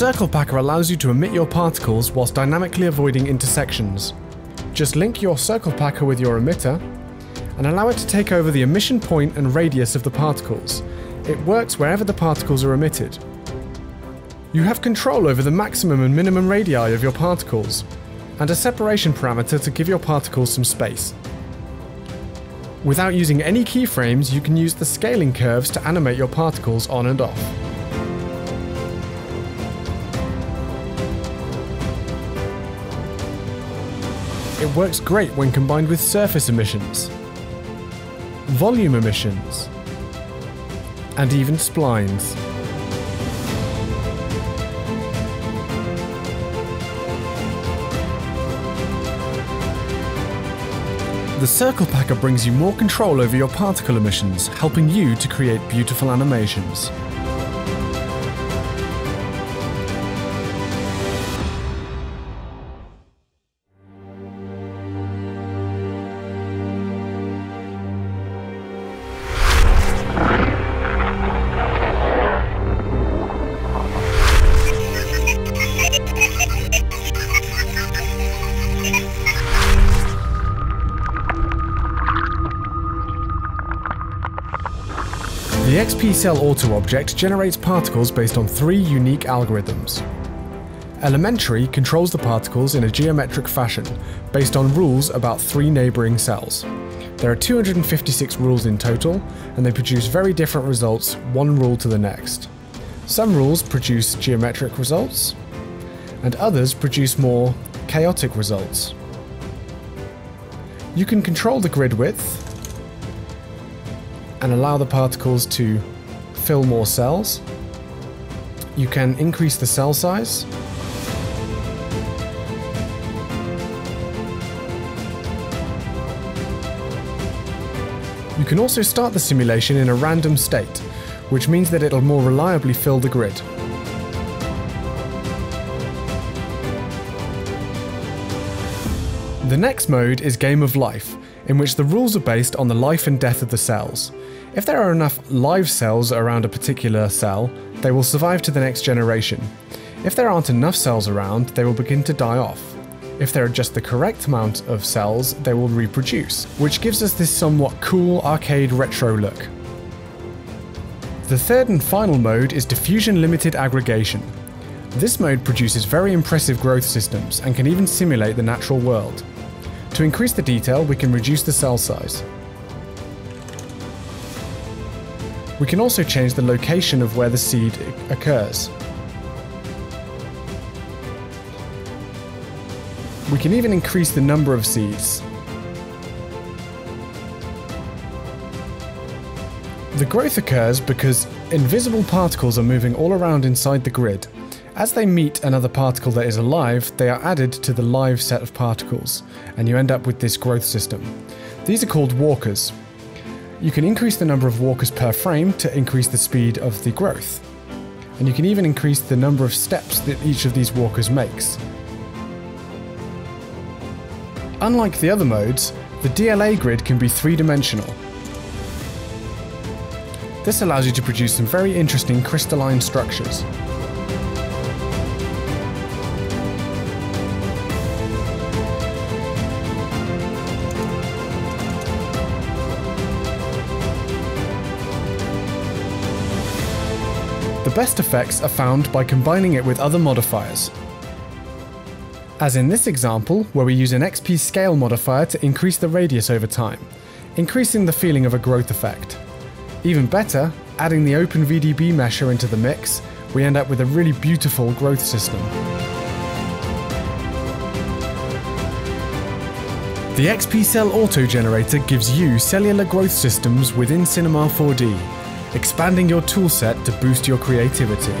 Circle Packer allows you to emit your particles whilst dynamically avoiding intersections. Just link your Circle Packer with your emitter and allow it to take over the emission point and radius of the particles. It works wherever the particles are emitted. You have control over the maximum and minimum radii of your particles, and a separation parameter to give your particles some space. Without using any keyframes, you can use the scaling curves to animate your particles on and off. It works great when combined with surface emissions, volume emissions, and even splines. The Circle Packer brings you more control over your particle emissions, helping you to create beautiful animations. The XP Cell Auto object generates particles based on three unique algorithms. Elementary controls the particles in a geometric fashion, based on rules about three neighbouring cells. There are 256 rules in total, and they produce very different results, one rule to the next. Some rules produce geometric results, and others produce more chaotic results. You can control the grid width, and allow the particles to fill more cells. You can increase the cell size. You can also start the simulation in a random state, which means that it'll more reliably fill the grid. The next mode is Game of Life, in which the rules are based on the life and death of the cells. If there are enough live cells around a particular cell, they will survive to the next generation. If there aren't enough cells around, they will begin to die off. If there are just the correct amount of cells, they will reproduce, which gives us this somewhat cool arcade retro look. The third and final mode is diffusion-limited aggregation. This mode produces very impressive growth systems and can even simulate the natural world. To increase the detail, we can reduce the cell size. We can also change the location of where the seed occurs. We can even increase the number of seeds. The growth occurs because invisible particles are moving all around inside the grid. As they meet another particle that is alive, they are added to the live set of particles, and you end up with this growth system. These are called walkers. You can increase the number of walkers per frame to increase the speed of the growth. And you can even increase the number of steps that each of these walkers makes. Unlike the other modes, the DLA grid can be three-dimensional. This allows you to produce some very interesting crystalline structures. The best effects are found by combining it with other modifiers. As in this example, where we use an XP scale modifier to increase the radius over time, increasing the feeling of a growth effect. Even better, adding the OpenVDB mesher into the mix, we end up with a really beautiful growth system. The XP Cell Auto Generator gives you cellular growth systems within Cinema 4D. Expanding your toolset to boost your creativity.